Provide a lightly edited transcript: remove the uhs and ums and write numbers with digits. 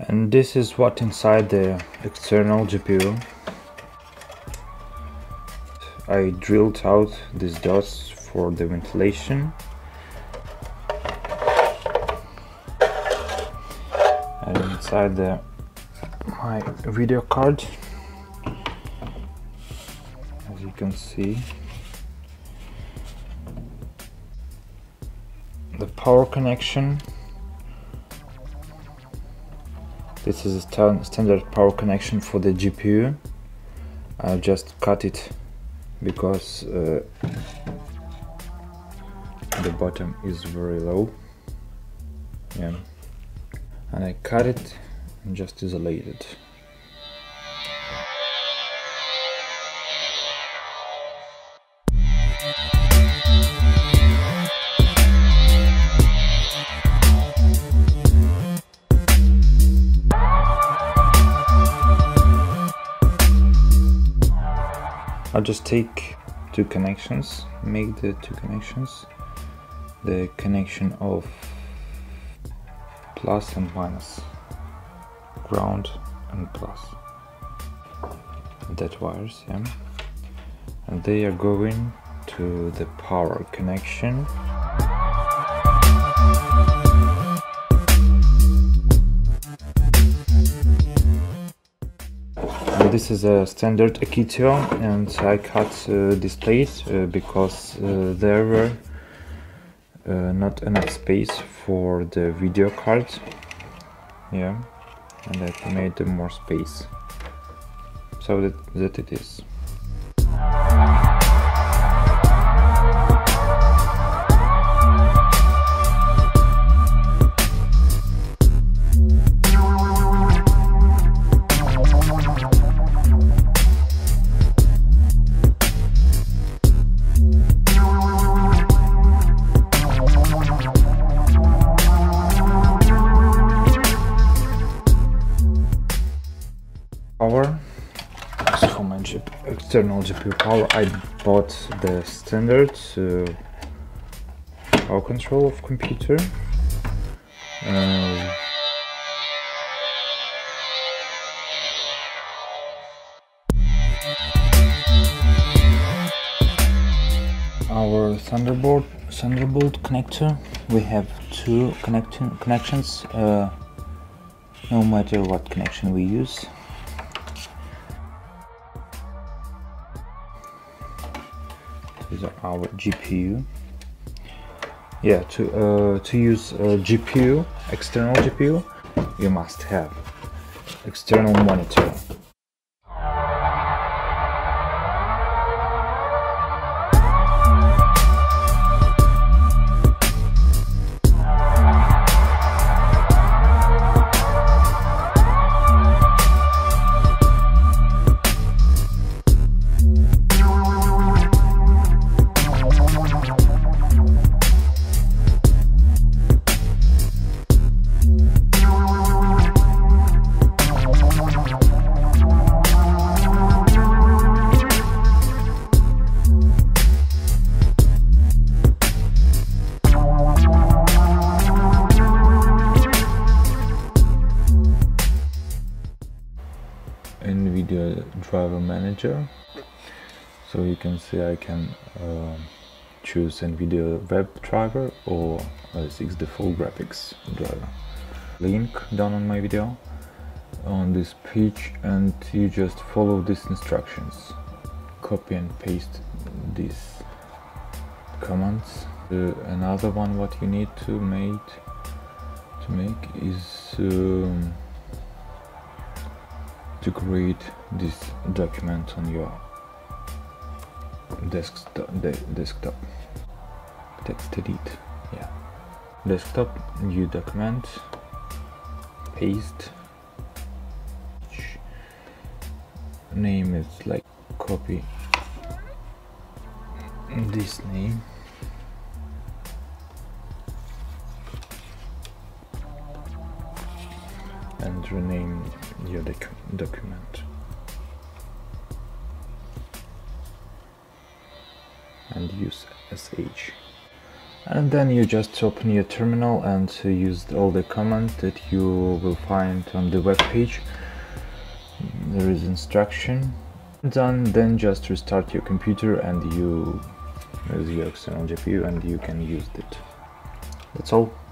And this is what inside the external GPU. I drilled out these dots for the ventilation. And inside my video card, as you can see, the power connection. This is a standard power connection for the GPU. I just cut it because the bottom is very low. Yeah. And I cut it and just isolate it. I'll just take two connections, make the two connections, the connection of plus and minus, ground and plus, that wires, yeah, and they are going to the power connection. This is a standard Akitio, and I cut this plate because there were not enough space for the video card. Yeah, and I made more space, so that it is. Power. So for my external GPU power, I bought the standard power control of computer. Our Thunderbolt connector. We have two connections, no matter what connection we use. These are our GPU. Yeah, to use GPU, external GPU, you must have external monitor. Nvidia driver manager, so you can see I can choose Nvidia web driver or 6D4 graphics driver. Link down on my video on this page, and you just follow these instructions, copy and paste these commands. Another one what you need to make is to create this document on your desktop. Text edit, yeah. Desktop, new document, paste. Name is like copy this name. And rename your document, and use SH, and then you just open your terminal and use all the commands that you will find on the web page. There is instruction. Then just restart your computer and you use your external GPU and you can use it. That's all.